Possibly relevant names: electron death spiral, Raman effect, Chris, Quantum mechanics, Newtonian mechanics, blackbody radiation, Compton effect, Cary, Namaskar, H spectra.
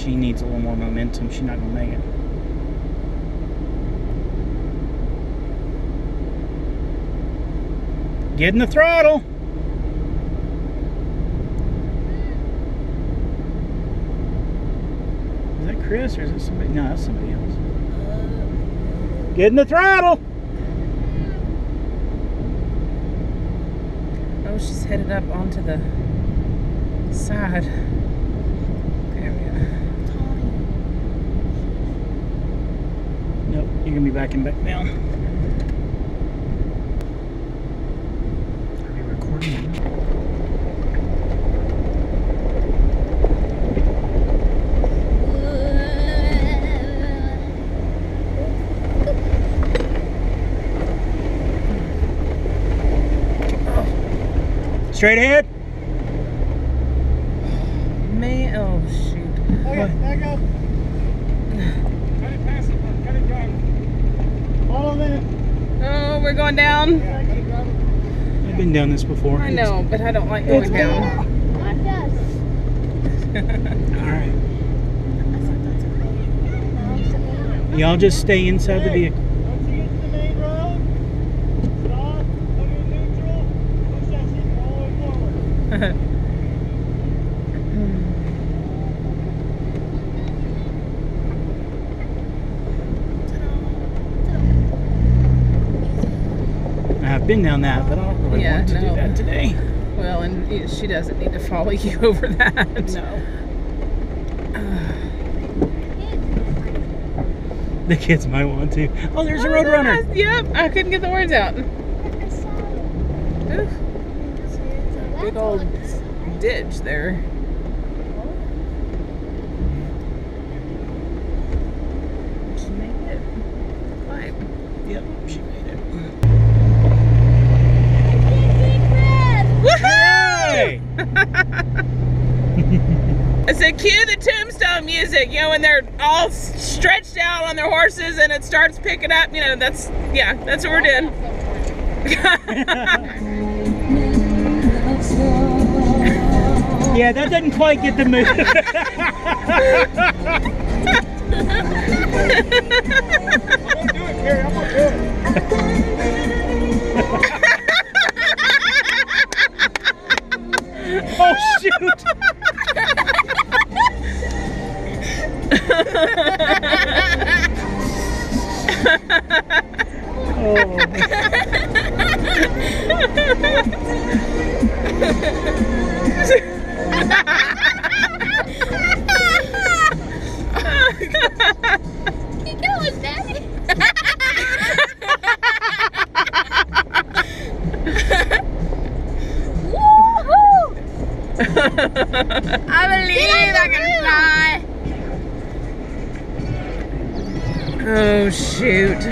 she needs a little more momentum. She's not going to make it. Get in the throttle. Is that Chris or is it somebody? No, that's somebody else. Get in the throttle. Oh, she's headed up onto the side. There we go. Nope, you're going to be backing back down. Straight ahead. Man, oh shoot. Okay, back up. Got it past it, got it down. Follow that. Oh, we're going down. Yeah, got it down. I've been down this before. I know, but I don't like going down. Watch us. Alright. Y'all just stay inside the vehicle. I've been down that, but I don't really want to do that today. Well, and she doesn't need to follow you over that. No. The kids might want to. Oh, there's a roadrunner. Yes. Yep, I couldn't get the words out. Oof. Big old ditch there. She made it. Fine. Yep, she made it. Woohoo! I said, cue the tombstone music, you know, when they're all stretched out on their horses and it starts picking up, you know, that's what we're doing. Yeah, that doesn't quite get the mood. I'm gonna do it, Cary. I'm gonna do it. Oh shoot. Oh. Keep going, Daddy. Woohoo! I believe I can fly. Oh shoot.